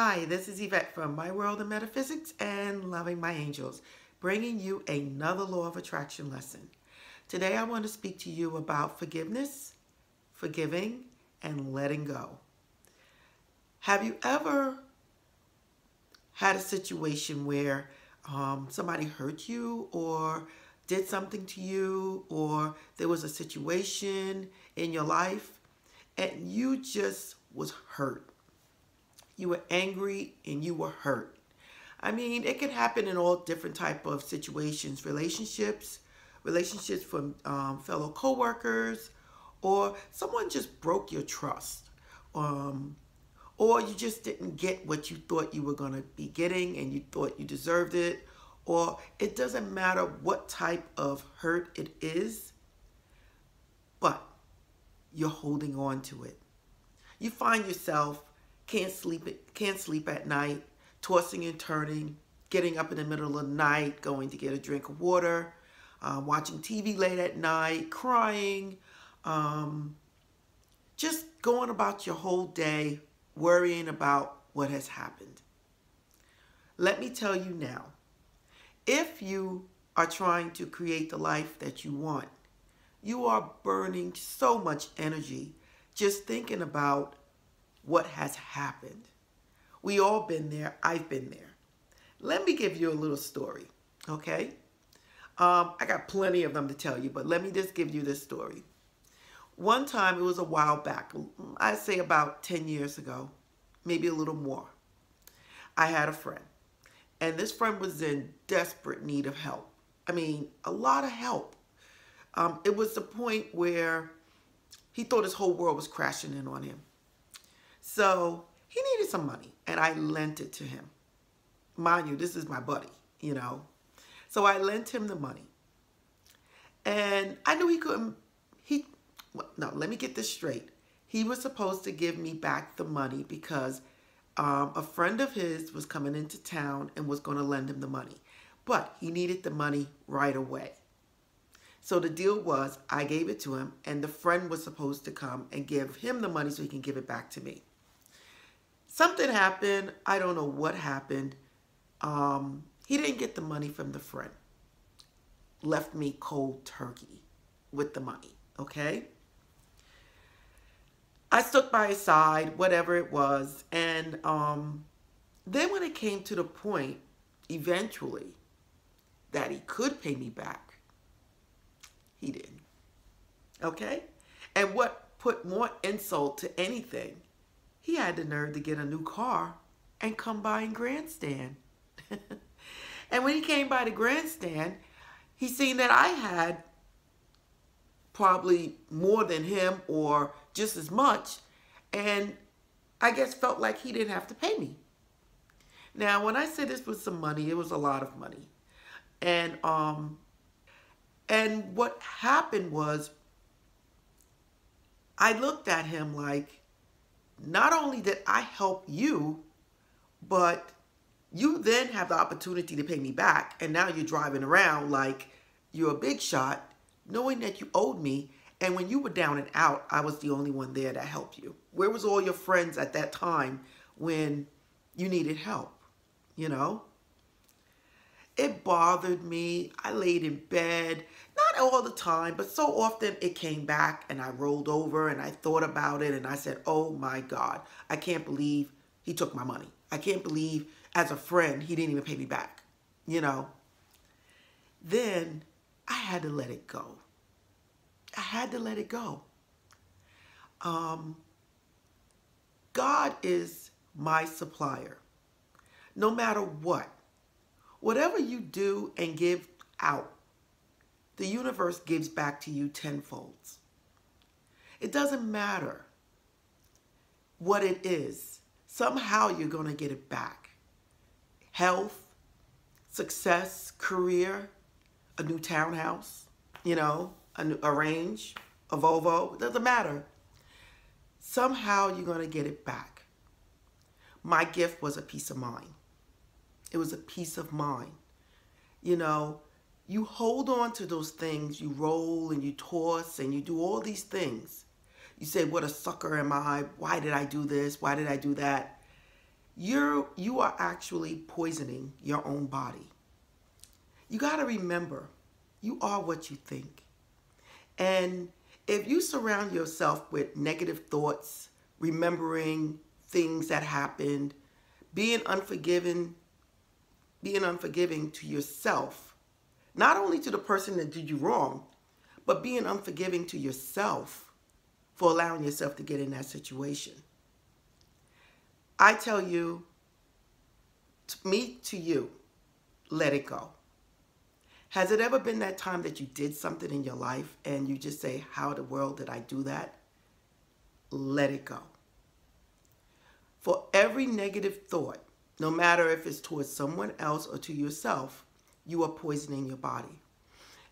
Hi, this is Eyvette from My World of Metaphysics and Loving My Angels, bringing you another Law of Attraction lesson. Today I want to speak to you about forgiveness, forgiving, and letting go. Have you ever had a situation where somebody hurt you or did something to you, or there was a situation in your life and you just was hurt? You were angry and you were hurt. I mean, it can happen in all different type of situations, relationships from fellow coworkers, or someone just broke your trust, or you just didn't get what you thought you were going to be getting and you thought you deserved it, or it doesn't matter what type of hurt it is, but you're holding on to it. You find yourself can't sleep at night, tossing and turning, getting up in the middle of the night, going to get a drink of water, watching TV late at night, crying, just going about your whole day, worrying about what has happened. Let me tell you now, if you are trying to create the life that you want, you are burning so much energy just thinking about what has happened. We all been there. I've been there. Let me give you a little story, okay? I got plenty of them to tell you, but let me just give you this story. One time, it was a while back, I'd say about 10 years ago, maybe a little more. I had a friend, and this friend was in desperate need of help. I mean, a lot of help. It was the point where he thought his whole world was crashing in on him. So he needed some money, and I lent it to him. Mind you, this is my buddy, you know. So I lent him the money. And I knew he couldn't, let me get this straight. He was supposed to give me back the money because a friend of his was coming into town and was going to lend him the money. But he needed the money right away. So the deal was, I gave it to him, and the friend was supposed to come and give him the money so he can give it back to me. Something happened. I don't know what happened. He didn't get the money from the friend. Left me cold turkey with the money, okay? I stood by his side, whatever it was. And then when it came to the point, eventually, that he could pay me back, he didn't, okay? And what put more insult to anything, he had the nerve to get a new car and come by and grandstand. And when he came by the grandstand, he seen that I had probably more than him or just as much, and I guess felt like he didn't have to pay me. Now, when I say this was some money, it was a lot of money. And what happened was, I looked at him like, not only did I help you, but you then have the opportunity to pay me back. And now you're driving around like you're a big shot, knowing that you owed me. And when you were down and out, I was the only one there to help you. Where was all your friends at that time when you needed help? You know, it bothered me. I laid in bed, not all the time, but so often it came back, and I rolled over and I thought about it and I said, oh my God, I can't believe he took my money. I can't believe as a friend, he didn't even pay me back, you know. Then I had to let it go. I had to let it go. God is my supplier. No matter what, whatever you do and give out, the universe gives back to you tenfold. It doesn't matter what it is. Somehow you're going to get it back. Health, success, career, a new townhouse, you know, a range, a Volvo, it doesn't matter. Somehow you're going to get it back. My gift was a peace of mind. It was a peace of mind. You know, you hold on to those things. You roll and you toss and you do all these things. You say, what a sucker am I? Why did I do this? Why did I do that? you are actually poisoning your own body. You got to remember, you are what you think. And if you surround yourself with negative thoughts, remembering things that happened, being unforgiving to yourself, not only to the person that did you wrong, but being unforgiving to yourself for allowing yourself to get in that situation. I tell you, let it go. Has it ever been that time that you did something in your life and you just say, how in the world did I do that? Let it go. For every negative thought, no matter if it's towards someone else or to yourself, you are poisoning your body.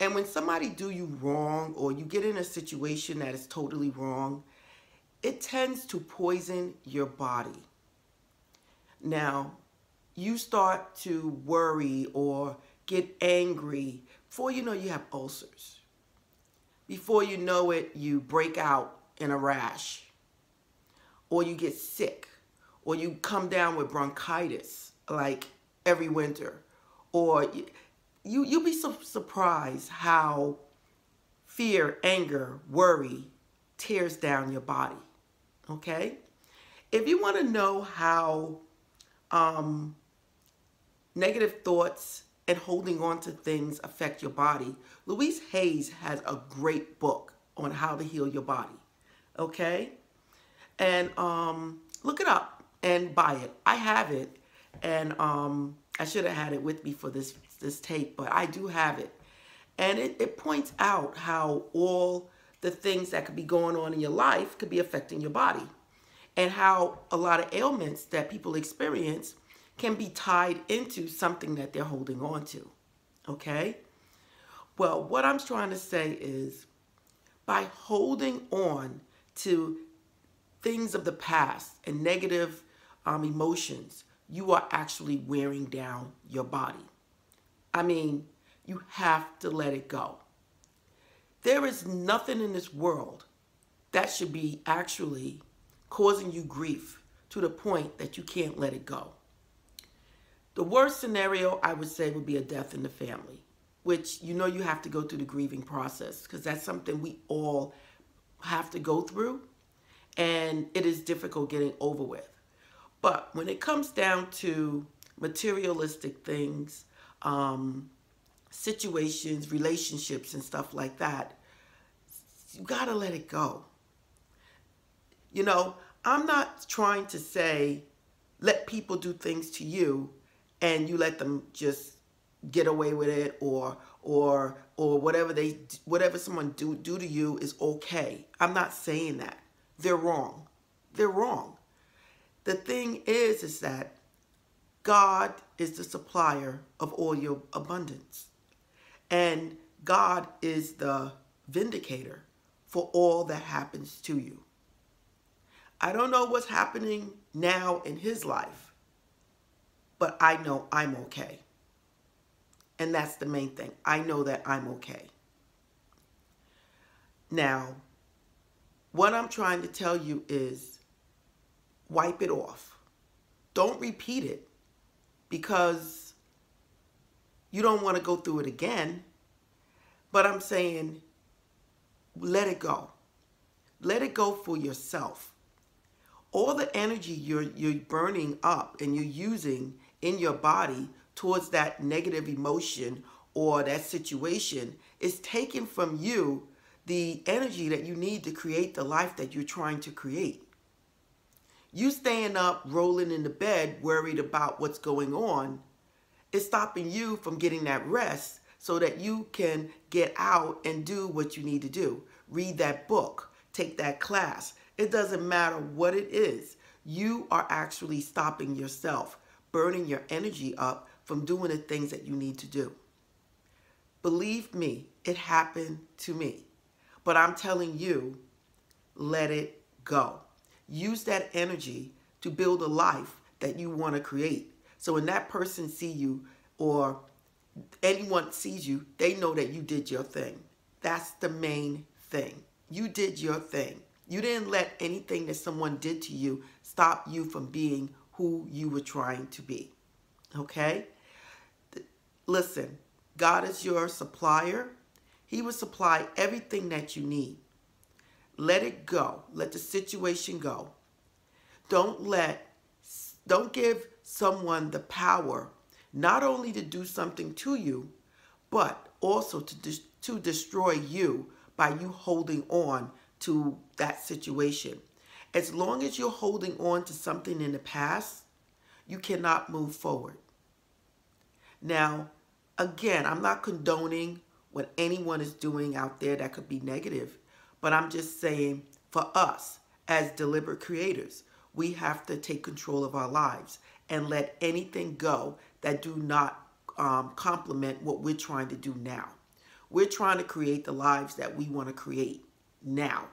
And when somebody do you wrong or you get in a situation that is totally wrong, it tends to poison your body. Now, you start to worry or get angry. Before you know, you have ulcers. Before you know it, you break out in a rash, or you get sick, or you come down with bronchitis like every winter, or you'll be so surprised how fear, anger, worry tears down your body, okay? If you want to know how negative thoughts and holding on to things affect your body, Louise Hay has a great book on how to heal your body, okay? And look it up and buy it. I have it, and I should have had it with me for this tape, but I do have it. And it points out how all the things that could be going on in your life could be affecting your body, and how a lot of ailments that people experience can be tied into something that they're holding on to, okay? Well, what I'm trying to say is, by holding on to things of the past and negative emotions, you are actually wearing down your body. I mean, you have to let it go. There is nothing in this world that should be actually causing you grief to the point that you can't let it go. The worst scenario, I would say, would be a death in the family, which you know you have to go through the grieving process, because that's something we all have to go through, and it is difficult getting over with. But when it comes down to materialistic things, situations, relationships, and stuff like that, you gotta let it go. You know, I'm not trying to say let people do things to you and you let them just get away with it, or whatever someone do to you is okay. I'm not saying that. They're wrong. They're wrong. The thing is that God is the supplier of all your abundance, and God is the vindicator for all that happens to you. I don't know what's happening now in his life, but I know I'm okay. And that's the main thing. I know that I'm okay. Now, what I'm trying to tell you is, wipe it off. Don't repeat it, because you don't want to go through it again. But I'm saying, let it go. Let it go for yourself. All the energy you're burning up and you're using in your body towards that negative emotion or that situation is taken from you, the energy that you need to create the life that you're trying to create. You staying up, rolling in the bed, worried about what's going on, is stopping you from getting that rest so that you can get out and do what you need to do. Read that book, take that class. It doesn't matter what it is. You are actually stopping yourself, burning your energy up from doing the things that you need to do. Believe me, it happened to me. But I'm telling you, let it go. Use that energy to build a life that you want to create. So when that person sees you, or anyone sees you, they know that you did your thing. That's the main thing. You did your thing. You didn't let anything that someone did to you stop you from being who you were trying to be, okay? Listen, God is your supplier. He will supply everything that you need. Let it go. Let the situation go. Don't give someone the power not only to do something to you, but also to destroy you by you holding on to that situation. As long as you're holding on to something in the past, you cannot move forward. Now, again, I'm not condoning what anyone is doing out there that could be negative, but I'm just saying for us as deliberate creators, we have to take control of our lives and let anything go that do not complement what we're trying to do now. We're trying to create the lives that we want to create now.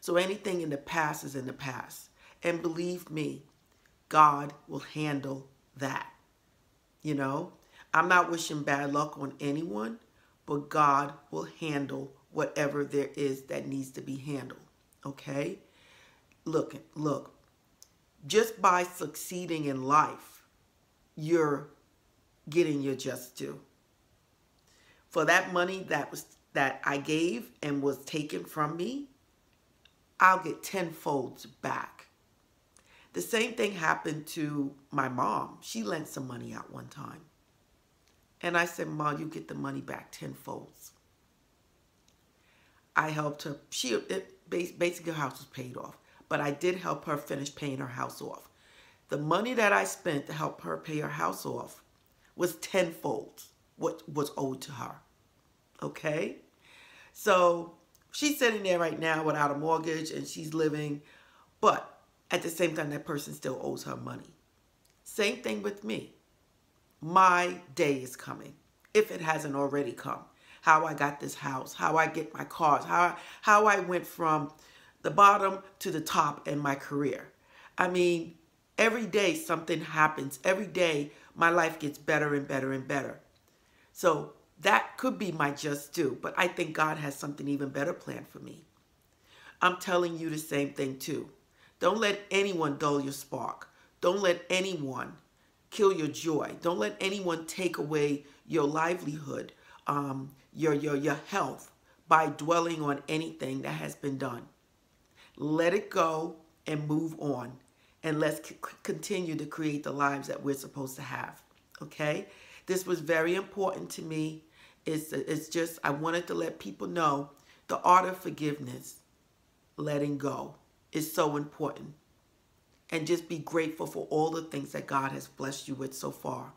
So anything in the past is in the past. And believe me, God will handle that. You know, I'm not wishing bad luck on anyone, but God will handle whatever there is that needs to be handled. Okay? Look, just by succeeding in life, you're getting your just due. For that money that I gave and was taken from me, I'll get tenfold back. The same thing happened to my mom. She lent some money out one time. And I said, "Mom, you get the money back tenfold." I helped her. Basically, her house was paid off. But I did help her finish paying her house off. The money that I spent to help her pay her house off was tenfold what was owed to her. Okay? So she's sitting there right now without a mortgage and she's living, but at the same time, that person still owes her money. Same thing with me. My day is coming, if it hasn't already come. How I got this house, how I get my cars, how I went from the bottom to the top in my career. I mean, every day something happens. Every day my life gets better and better and better. So that could be my just due, but I think God has something even better planned for me. I'm telling you the same thing too. Don't let anyone dull your spark. Don't let anyone kill your joy. Don't let anyone take away your livelihood, your health by dwelling on anything that has been done. Let it go and move on. And let's continue to create the lives that we're supposed to have. Okay? This was very important to me. It's just, I wanted to let people know the art of forgiveness, letting go, is so important. And just be grateful for all the things that God has blessed you with so far.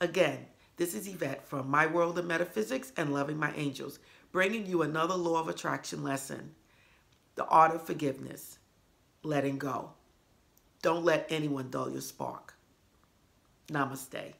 Again, this is Eyvette from My World of Metaphysics and Loving My Angels, bringing you another Law of Attraction lesson. The art of forgiveness, letting go. Don't let anyone dull your spark. Namaste.